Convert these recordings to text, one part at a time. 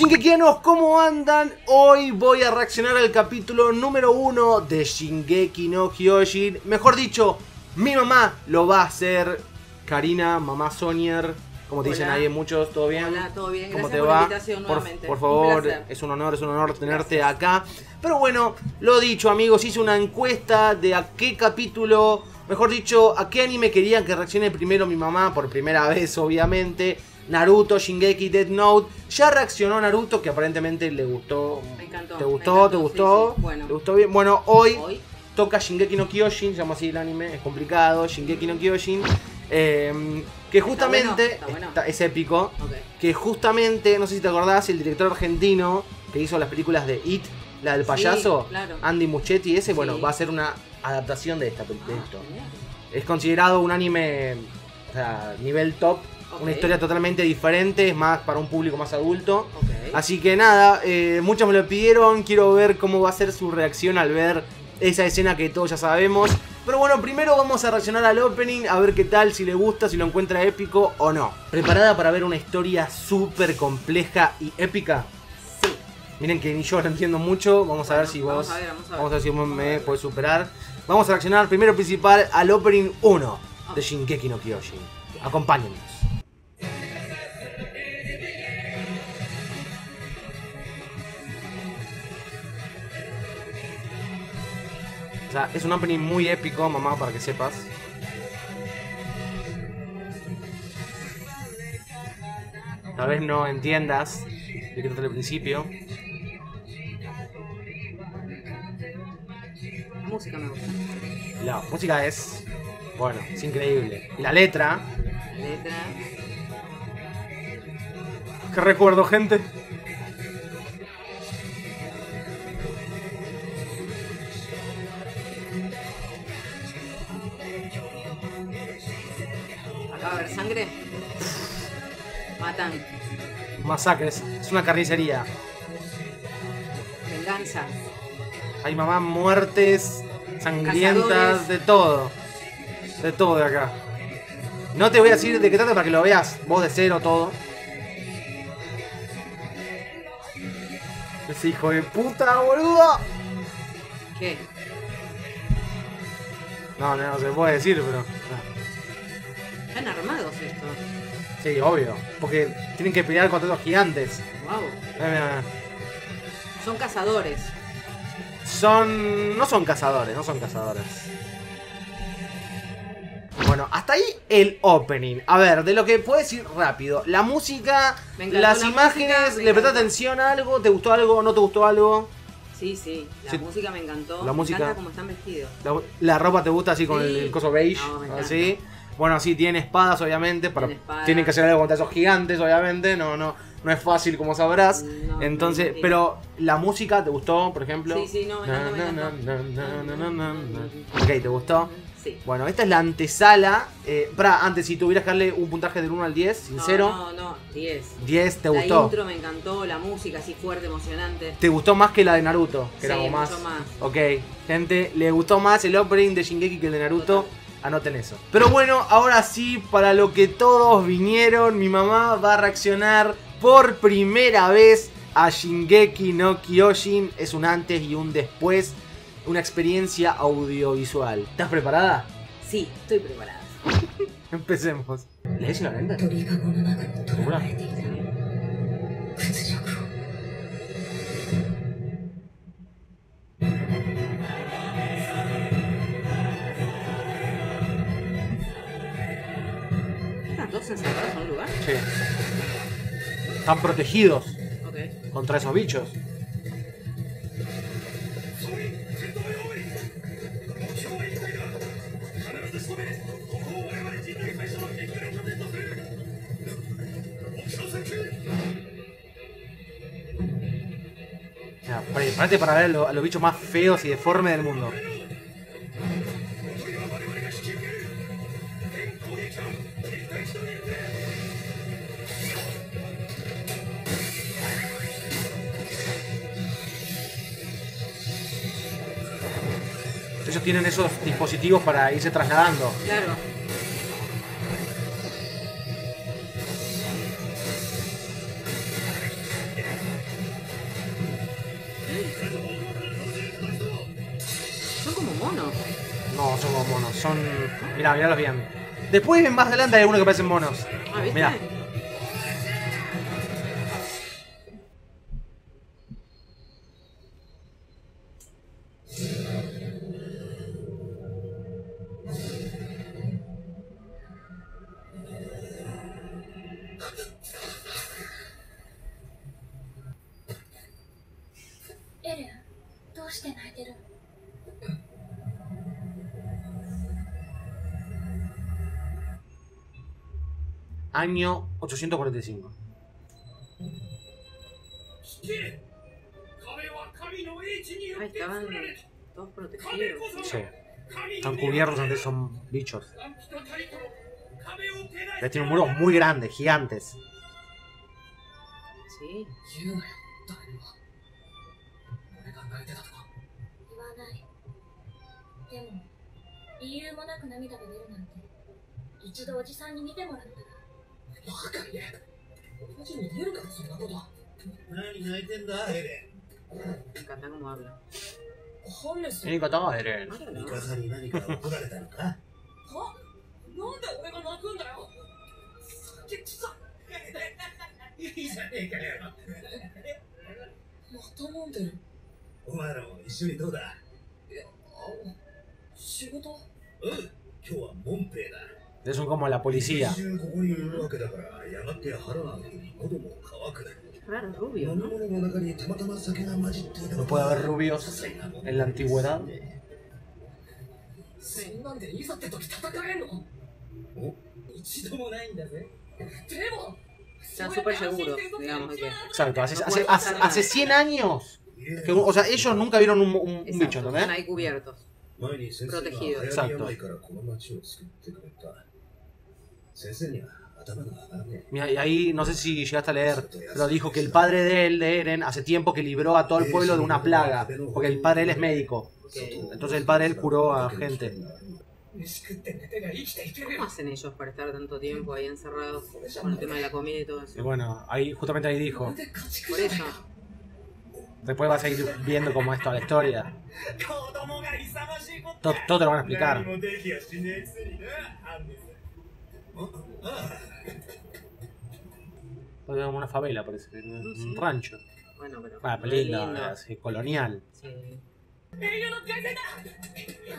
Shingekianos, ¿cómo andan? Hoy voy a reaccionar al capítulo número 1 de Shingeki no Kyojin. Mejor dicho, mi mamá lo va a hacer. Karina, mamá Sonier, como te dicen ahí muchos, ¿todo bien? Hola, todo bien, gracias por la invitación nuevamente. Por favor, es un honor tenerte acá. Pero bueno, lo dicho amigos, hice una encuesta de a qué capítulo, mejor dicho, a qué anime querían que reaccione primero mi mamá, por primera vez obviamente. Naruto, Shingeki, Death Note. Ya reaccionó Naruto, que aparentemente le gustó. Me encantó. ¿Te gustó? Me encantó, ¿te gustó? Sí. Bueno. ¿Te gustó bien? Bueno, hoy toca Shingeki no Kyojin, se llama así el anime, es complicado, Shingeki no Kyojin. Que justamente, está bueno, es épico, que justamente, no sé si te acordás, el director argentino que hizo las películas de It, la del payaso, Andy Muchetti, ese, bueno, va a ser una adaptación de, esto. Genial. Es considerado un anime, o sea, nivel top. Una historia totalmente diferente, es más para un público más adulto. Así que nada, muchos me lo pidieron, quiero ver cómo va a ser su reacción al ver esa escena que todos ya sabemos. Pero bueno, primero vamos a reaccionar al opening, a ver qué tal, si le gusta, si lo encuentra épico o no. ¿Preparada para ver una historia súper compleja y épica? Sí. Miren que ni yo lo entiendo mucho, vamos a ver si vos... Vamos a ver si me podés superar. Vamos a reaccionar primero principal al opening 1 de Shingeki no Kyojin. Acompáñennos. O sea, es un opening muy épico, mamá, para que sepas. Tal vez no entiendas de qué trata el principio. La música me gusta. La música es... bueno, es increíble. Y la letra... la letra... ¿Qué recuerdo, gente? A ver, sangre. Matan. Masacres. Es una carnicería. Venganza. Hay mamá, muertes sangrientas, cazadores. De todo. De todo de acá. No te voy a decir de qué trata para que lo veas. Vos de cero todo. Ese hijo de puta, boludo. ¿Qué? No, no se puede decir, pero... están armados estos. Sí, obvio. Porque tienen que pelear contra los gigantes. Wow. Son cazadores. Son... no son cazadores, no son cazadores. Bueno, hasta ahí el opening. A ver, de lo que puedo decir rápido. La música, las imágenes, ¿le prestaste atención a algo? ¿Te gustó algo? ¿No te gustó algo? Sí, sí. La música me encantó. La música. Me encanta cómo están vestidos. La ropa te gusta así con el coso beige. No, así. Bueno, sí, tiene espadas, obviamente, para... tienen que hacer algo contra esos gigantes, obviamente, no es fácil, como sabrás. No, entonces, no, pero la música, ¿te gustó, por ejemplo? Sí, sí, no, ok, ¿te gustó? Sí. Bueno, esta es la antesala. Antes, si tuvieras que darle un puntaje del 1 al 10, sincero. No, 10. 10, ¿te gustó? La intro me encantó, la música así fuerte, emocionante. ¿Te gustó más que la de Naruto? Que sí, mucho más. Ok, gente, le gustó más el opening de Shingeki que el de Naruto. Total. Anoten eso. Pero bueno, ahora sí, para lo que todos vinieron, mi mamá va a reaccionar por primera vez a Shingeki no Kyojin. Es un antes y un después, una experiencia audiovisual. ¿Estás preparada? Sí, estoy preparada. Empecemos. ¿Le decís la lenta? ¿Segura? ¿Encerrados en un lugar? Sí. Están protegidos contra esos bichos. O sea, prepárate para ver a los bichos más feos y deformes del mundo. Ellos tienen esos dispositivos para irse trasladando. Claro. son... Mirá, mirálos bien. Después, más adelante, hay algunos que parecen monos. Ah, ¿viste? Mirá. Año 845. Ahí estaban todos protegidos. Sí. Están cubiertos, entonces son bichos. Les tienen muros muy grandes, gigantes. Sí. Me encanta cómo habla. Me encanta, Eren. Son como la policía. Claro, rubio, ¿no? No puede haber rubios en la antigüedad. Sí. Está súper seguro, digamos. Exacto, hace 100 años. Que, o sea, ellos nunca vieron un bicho, ¿no? Están ahí cubiertos, protegidos. Exacto. Mira, y ahí no sé si llegaste a leer, pero dijo que el padre de él, de Eren, hace tiempo que libró a todo el pueblo de una plaga, porque el padre de él es médico. Okay. Entonces el padre de él curó a gente. ¿Cómo hacen ellos para estar tanto tiempo ahí encerrados con el tema de la comida y todo eso? Y bueno, ahí justamente ahí dijo. Por eso. Después vas a ir viendo cómo es toda la historia. Todo te lo van a explicar. Porque como una favela, parece. Un rancho. Bueno, pero. Ah, linda, colonial. Sí.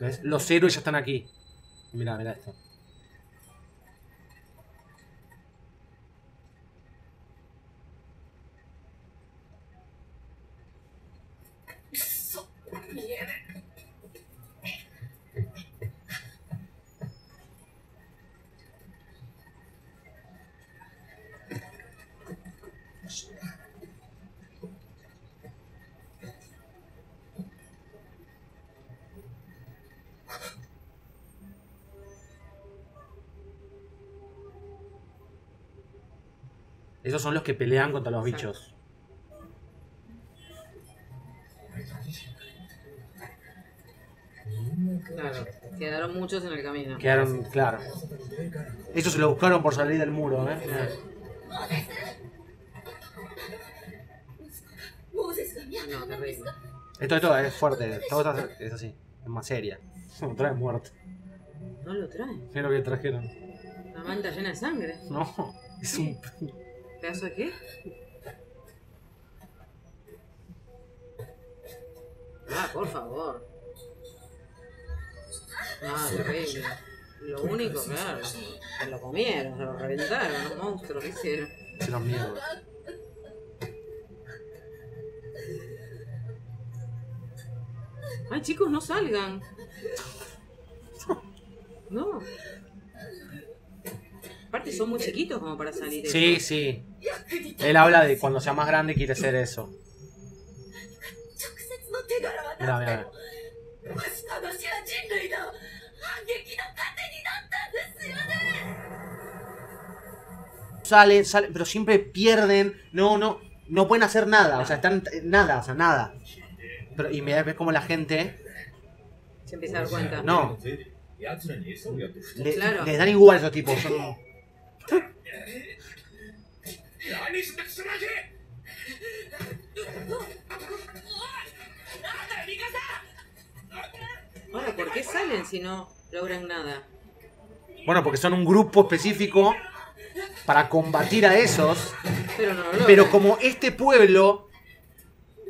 ¿Ves? Los héroes ya están aquí. Mirá, mirá esto. Esos son los que pelean contra los bichos. Claro, quedaron muchos en el camino. Quedaron, claro. Ellos se lo buscaron por salir del muro, ¿eh? No, terrible. Esto es fuerte, todo es así, es más seria. No traen muerto. No lo traen. ¿Qué es lo que trajeron? Una manta llena de sangre. No, es un... ¿Pedazo de qué? Ah, por favor. Ah, terrible. Lo único, claro, se lo comieron, se lo reventaron, los monstruos, ¿qué hicieron? Se los miedos. Ay, chicos, no salgan. No. Aparte son muy chiquitos como para salir. Sí, sí. Él habla de cuando sea más grande quiere ser eso. Mirá, mirá. Salen, salen, pero siempre pierden. No pueden hacer nada. O sea, están nada, o sea, nada. Pero, y mirá, ves como la gente se empieza a dar cuenta. No. Claro. Les dan igual a esos tipos. Son... Bueno, ¿por qué salen si no? logran nada. Bueno, porque son un grupo específico para combatir a esos. Pero no lo logran. Pero como este pueblo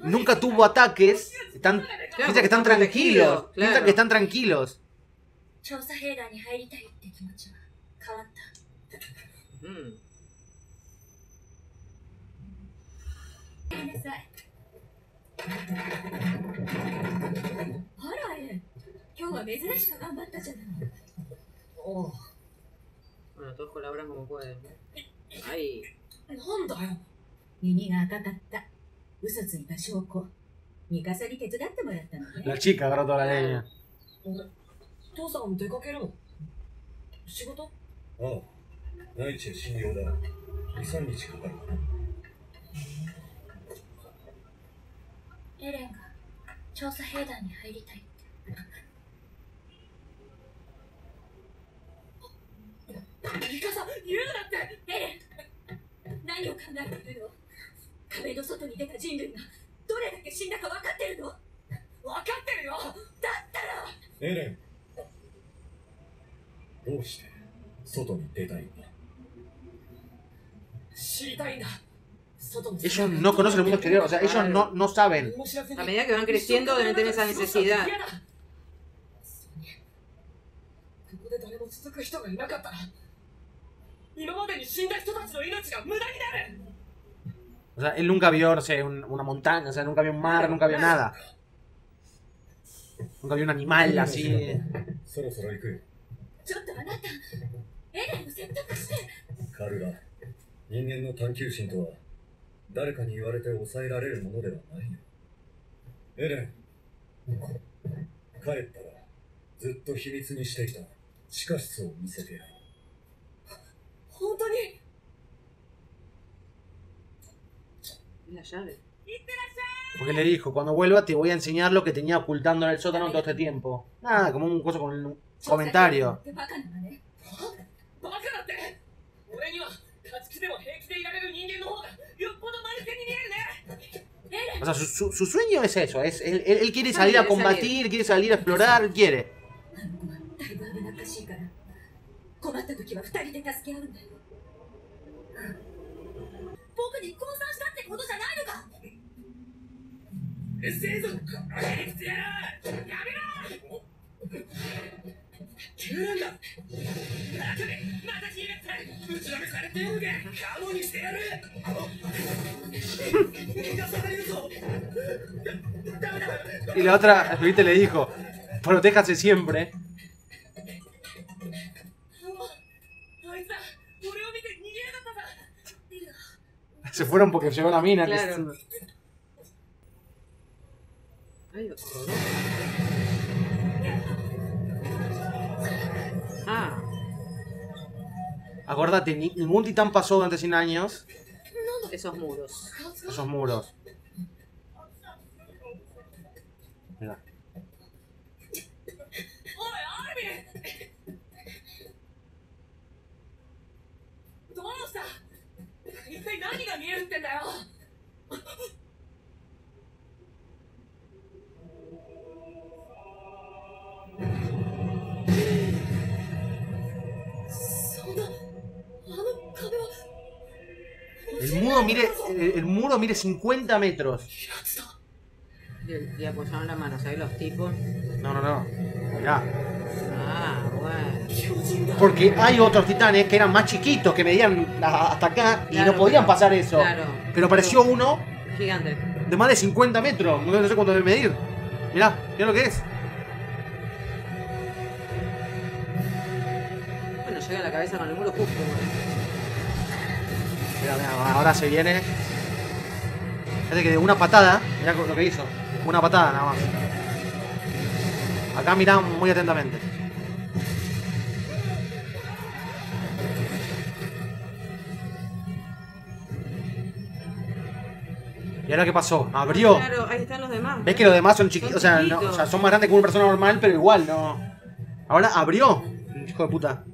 nunca tuvo ataques, están, piensa que están tranquilos. Piensa que están tranquilos. Bueno, todos colaboran como pueden. Ay. La chica agarró toda la leña. Ellos no conocen el mundo exterior, o sea, ellos no saben. A medida que van creciendo deben tener esa necesidad. O sea, él nunca vio, no sé, una montaña, o sea, nunca vio un mar, nunca vio nada. Nunca vio un animal así. Karla, la llave. Porque le dijo, cuando vuelva te voy a enseñar lo que tenía ocultando en el sótano todo este tiempo. Nada, como un coso con un comentario. O sea, su sueño es eso, es, él quiere salir a combatir, quiere salir a explorar, quiere. Y la otra, viste, le dijo, protéjase siempre. Se fueron porque llegó la mina. Claro. Que... Ah. Acordate, ningún titán pasó durante 100 años. Esos muros. Esos muros. Mirá. El muro mide 50 metros. Y apoyaron la mano, ¿sabes los tipos? No. Mirá. Ah, bueno. Porque hay otros titanes que eran más chiquitos, que medían hasta acá y claro, no podían pasar eso. Claro. Pero apareció uno gigante. De más de 50 metros. No sé cuánto debe medir. Mirá lo que es. Bueno, llega a la cabeza con el muro justo. Mirá, ahora se viene. Fíjate que de una patada, mirá lo que hizo. Una patada nada más. Acá mirá muy atentamente. ¿Y ahora qué pasó? Abrió. Claro, ahí están los demás. ¿Ves que los demás son chiquitos? O sea, son más grandes que una persona normal, pero igual, no. Ahora abrió. Hijo de puta.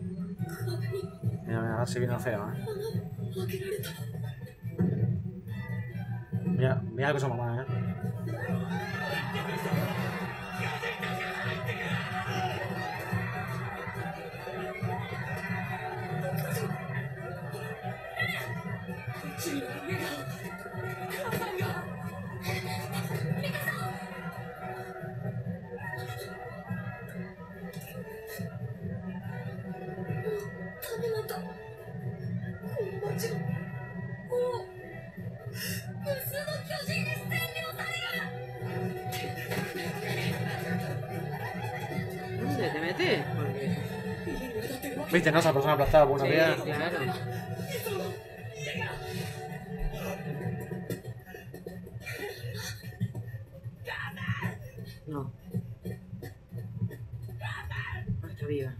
Mirá, se viene feo, Mirá la cosa mamá, ¿Dónde te metes? Porque... ¿Viste, no? Esa persona aplastada por una piedra. Sí, claro. No. No está viva.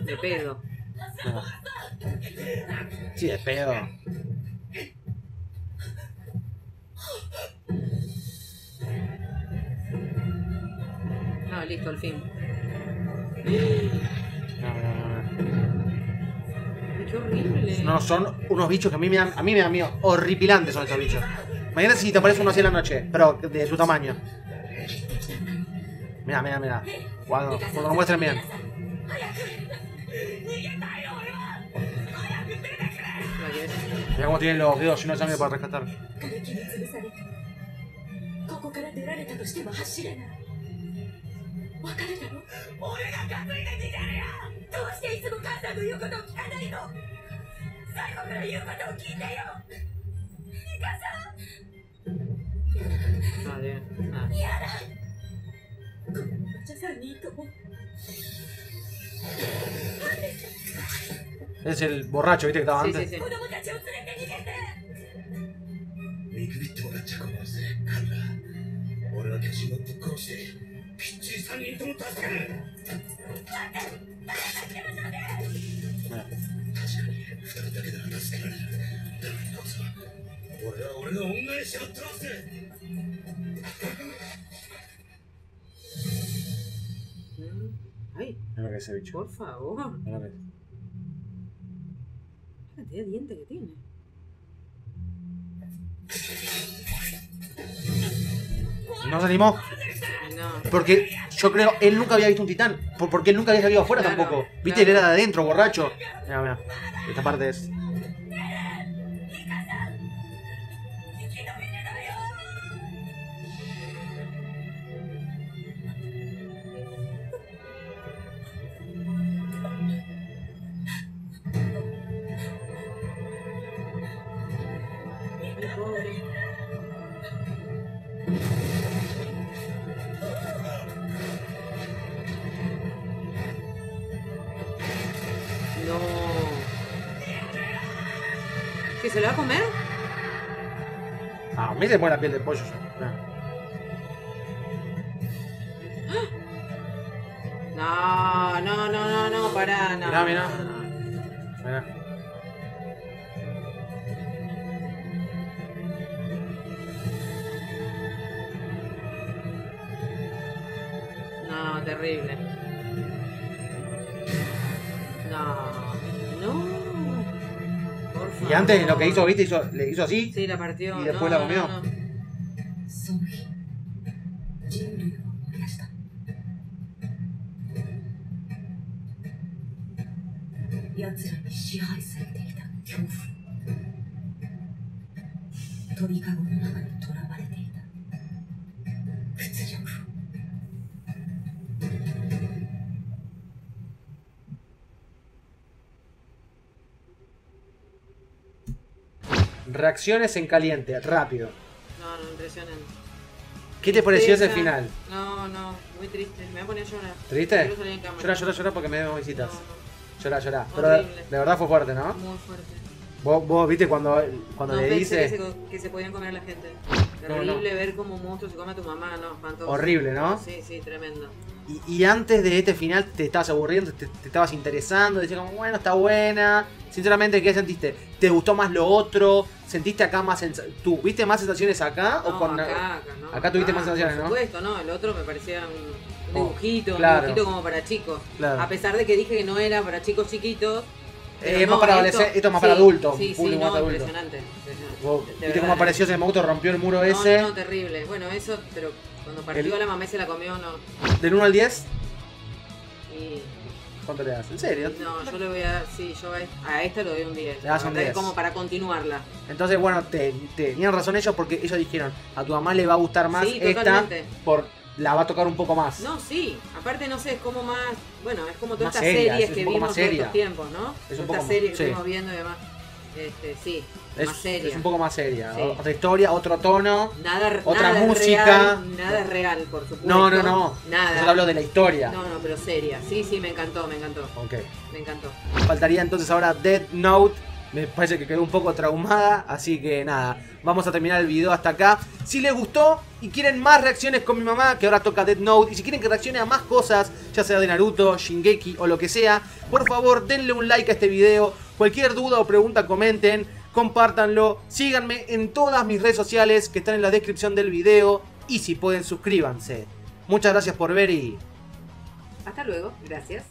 De pedo. No. Sí, de pedo. No, listo, al fin. Qué horrible. No, son unos bichos que a mí me dan miedo. Horripilantes son estos bichos. Imagínate si te aparece uno así en la noche, pero de su tamaño. Mira, mira, mira. Cuando lo muestren, miren. Mira cómo tienen los dedos llenos de sangre para rescatar. Vale, nada. Es el borracho, ¿viste? Que estaba antes. Sí, sí, sí. Bueno. Ay, mira lo que es ese bicho. Por favor. Mira lo que es. La cantidad de dientes que tiene. No se animó. No. Porque yo creo, él nunca había visto un titán. Porque él nunca había salido afuera, claro, tampoco. Viste, claro. Él era de adentro, borracho. Mira, mira. Esta parte es. ¿Se lo va a comer? A mí se muere la piel de pollo. No, no, no, no, no, pará, no. Mirá, mirá. Mirá. No, terrible. Y antes lo que hizo, viste, le hizo así. Sí, la partió. Y después no, la comió. No, no. Reacciones en caliente, rápido. No, no, impresionante. ¿Qué te pareció ese final? No, no, muy triste. Me voy a poner a llorar. ¿Triste? Llora porque me vemos visitas. No, no. Llora. Pero de verdad fue fuerte, ¿no? Muy fuerte. Vos viste cuando no, le dice que se podían comer a la gente. Terrible ver cómo un monstruo se come a tu mamá, no, espantoso. Horrible, ¿no? Sí, sí, tremendo. Y antes de este final te estabas aburriendo, te estabas interesando, decías como, bueno, está buena. Sinceramente, ¿qué sentiste? ¿Te gustó más lo otro? ¿Sentiste acá más sensaciones? ¿Tuviste más sensaciones acá? No, o con acá tuviste más sensaciones, ¿no? Por supuesto, ¿no? El otro me parecía un dibujito, claro. Un dibujito como para chicos. Claro. A pesar de que dije que no era para chicos chiquitos. No, esto es más para adultos. Sí, sí, no, impresionante. Wow. ¿Viste cómo apareció ese monstruo? Rompió el muro ese. No, no, terrible. Bueno, eso, pero cuando partió a la mamá se la comió, no. ¿Del 1 al 10? Y... ¿Cuánto le das? ¿En serio? No, yo le voy a dar, sí, yo a esta le doy un 10. Le das un 10. Como para continuarla. Entonces, bueno, tenían razón ellos porque ellos dijeron, a tu mamá le va a gustar más esta, por, la va a tocar un poco más. No, sí, aparte no sé, es como más, bueno, es como todas estas series que vimos en estos tiempos, ¿no? Es un poco más seria. Estas series que estamos viendo y demás. Sí, es más seria. Es un poco más seria. Sí. Otra historia, otro tono, otra música. Real, nada es real, por supuesto. No, no, no. Nada. Yo hablo de la historia. No, no, pero seria. Sí, sí, me encantó, me encantó. Ok. Me encantó. Faltaría entonces ahora Death Note. Me parece que quedó un poco traumada, así que nada, vamos a terminar el video hasta acá. Si les gustó y quieren más reacciones con mi mamá, que ahora toca Death Note, y si quieren que reaccione a más cosas, ya sea de Naruto, Shingeki o lo que sea, por favor denle un like a este video. Cualquier duda o pregunta comenten, compártanlo, síganme en todas mis redes sociales que están en la descripción del video y si pueden suscríbanse. Muchas gracias por ver y... hasta luego, gracias.